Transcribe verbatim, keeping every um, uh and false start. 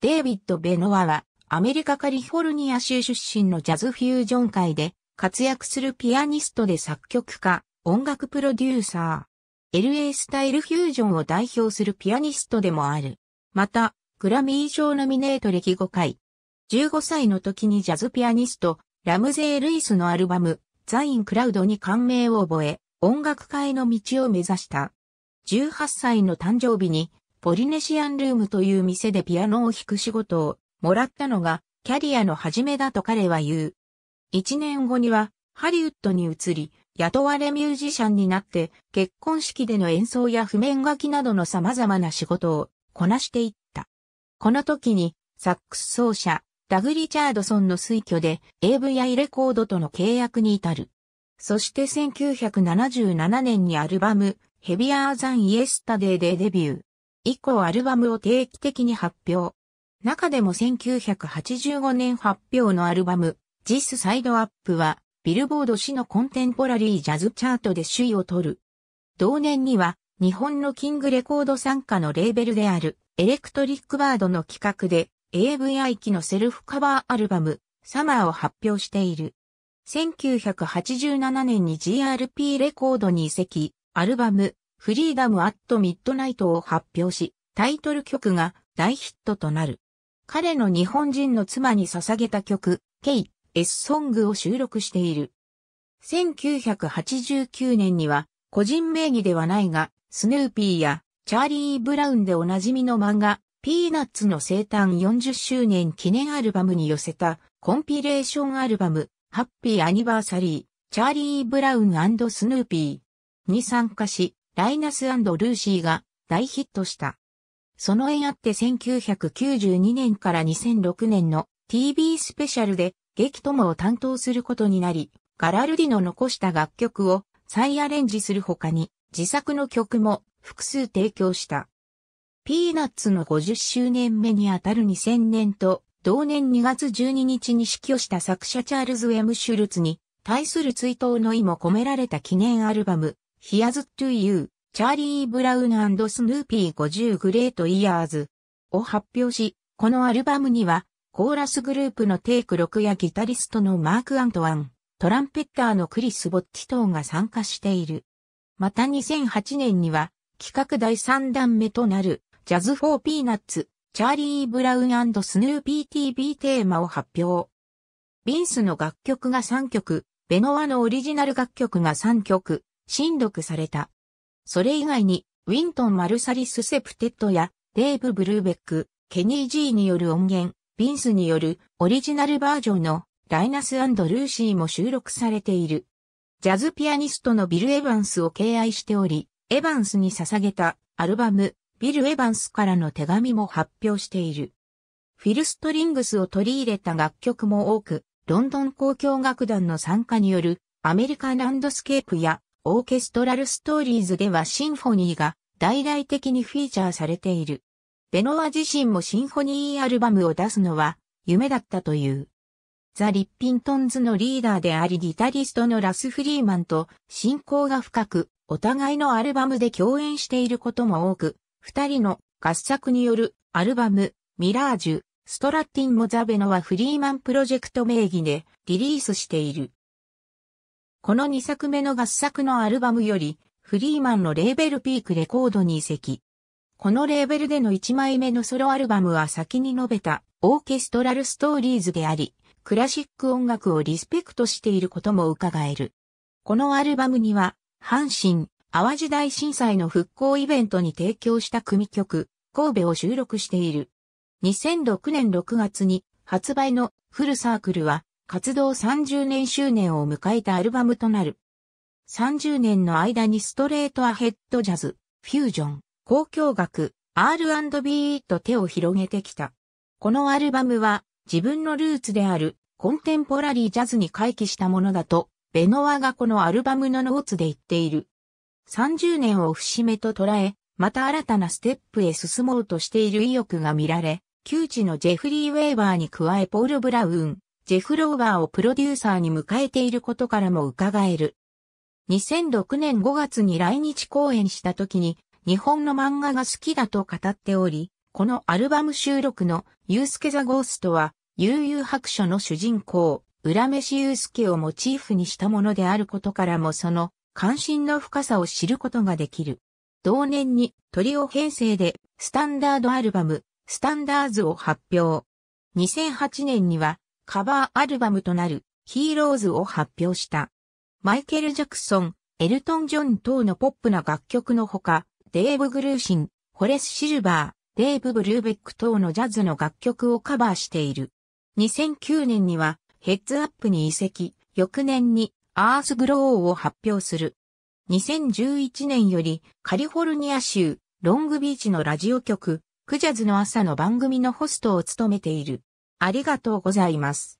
デイビッド・ベノワは、アメリカカリフォルニア州出身のジャズフュージョン界で活躍するピアニストで作曲家、音楽プロデューサー。エルエー スタイルフュージョンを代表するピアニストでもある。また、グラミー賞ノミネート歴ごかい。じゅうごさいの時にジャズピアニスト、ラムゼー・ルイスのアルバム、ザ・イン・クラウドに感銘を覚え、音楽界の道を目指した。じゅうはっさいの誕生日に、ポリネシアンルームという店でピアノを弾く仕事をもらったのがキャリアの始めだと彼は言う。一年後にはハリウッドに移り、雇われミュージシャンになって結婚式での演奏や譜面書きなどの様々な仕事をこなしていった。この時にサックス奏者ダグ・リチャードソンの推挙で エーブイアイ レコードとの契約に至る。そしてせんきゅうひゃくななじゅうななねんにアルバム Heavier Than Yesterday でデビュー。以降アルバムを定期的に発表。中でもせんきゅうひゃくはちじゅうごねん発表のアルバム、ジス・サイド・アップは、ビルボード誌のコンテンポラリージャズチャートで首位を取る。同年には、日本のキングレコード傘下のレーベルである、エレクトリック・バードの企画で、エーブイアイ 期のセルフカバーアルバム、SUMMER を発表している。せんきゅうひゃくはちじゅうななねんに ジーアールピー レコードに移籍、アルバム、フリーダム・アット・ミッドナイトを発表し、タイトル曲が大ヒットとなる。彼の日本人の妻に捧げた曲、Kei's Song を収録している。せんきゅうひゃくはちじゅうきゅうねんには、個人名義ではないが、スヌーピーやチャーリー・ブラウンでおなじみの漫画、ピーナッツの生誕よんじゅっしゅうねん記念アルバムに寄せたコンピレーションアルバム、ハッピー・アニバーサリー、チャーリー・ブラウン&スヌーピーに参加し、ライナス&ルーシーが大ヒットした。その縁あってせんきゅうひゃくきゅうじゅうにねんからにせんろくねんの ティービー スペシャルで激友を担当することになり、ガラルディの残した楽曲を再アレンジする他に自作の曲も複数提供した。ピーナッツのごじゅっしゅうねんめにあたるにせんねんと同年にがつじゅうににちに死去した作者チャールズ・エム・シュルツに対する追悼の意も込められた記念アルバム。Here's to You、チャーリー・ブラウン&スヌーピーごじゅうグレート・イヤーズを発表し、このアルバムには、コーラスグループのテイクろくやギタリストのマーク・アントワン、トランペッターのクリス・ボッチ等が参加している。またにせんはちねんには、企画だいさんだんめとなる、ジャズ・フォー・ピーナッツ、チャーリー・ブラウン&スヌーピー ティービー テーマを発表。ビンスの楽曲がさんきょく、ベノワのオリジナル楽曲がさんきょく、新読された。それ以外に、ウィントン・マルサリス・セプテットや、デーブ・ブルーベック、ケニー・ジーによる音源、ビンスによるオリジナルバージョンのライナス&ルーシーも収録されている。ジャズピアニストのビル・エヴァンスを敬愛しており、エヴァンスに捧げたアルバム、ビル・エヴァンスからの手紙も発表している。フィル・ストリングスを取り入れた楽曲も多く、ロンドン交響楽団の参加によるアメリカン・ランドスケープや、オーケストラルストーリーズではシンフォニーが大々的にフィーチャーされている。ベノワ自身もシンフォニーアルバムを出すのは夢だったという。ザ・リッピントンズのリーダーでありギタリストのラス・フリーマンと親交が深く、お互いのアルバムで共演していることも多く、二人の合作によるアルバム、ミラージュ、ストラッティンもザ・ベノワ・フリーマンプロジェクト名義でリリースしている。このにさくめの合作のアルバムより、フリーマンのレーベルピークレコードに移籍。このレーベルでのいちまいめのソロアルバムは先に述べたオーケストラルストーリーズであり、クラシック音楽をリスペクトしていることも伺える。このアルバムには、阪神・淡路大震災の復興イベントに提供した組曲、神戸を収録している。にせんろくねんろくがつに発売のフルサークルは、活動さんじゅうねんしゅうねんを迎えたアルバムとなる。さんじゅうねんの間にストレートアヘッドジャズ、フュージョン、交響楽、アールアンドビー と手を広げてきた。このアルバムは自分のルーツであるコンテンポラリージャズに回帰したものだと、ベノワがこのアルバムのノーツで言っている。さんじゅうねんを節目と捉え、また新たなステップへ進もうとしている意欲が見られ、旧知のジェフリー・ウェーバーに加えポール・ブラウン、ジェフ・ローバーをプロデューサーに迎えていることからも伺える。にせんろくねんごがつに来日公演した時に日本の漫画が好きだと語っており、このアルバム収録のユースケ・ザ・ゴーストは、幽々白書の主人公、浦飯祐介をモチーフにしたものであることからもその関心の深さを知ることができる。同年にトリオ編成でスタンダードアルバム、スタンダーズを発表。にせんはちねんにはカバーアルバムとなるヒーローズを発表した。マイケル・ジャクソン、エルトン・ジョン等のポップな楽曲のほか、デーブ・グルーシン、ホレス・シルバー、デーブ・ブルーベック等のジャズの楽曲をカバーしている。にせんきゅうねんにはヘッズアップに移籍、翌年にアースグローを発表する。にせんじゅういちねんよりカリフォルニア州ロングビーチのラジオ局クジャズの朝の番組のホストを務めている。ありがとうございます。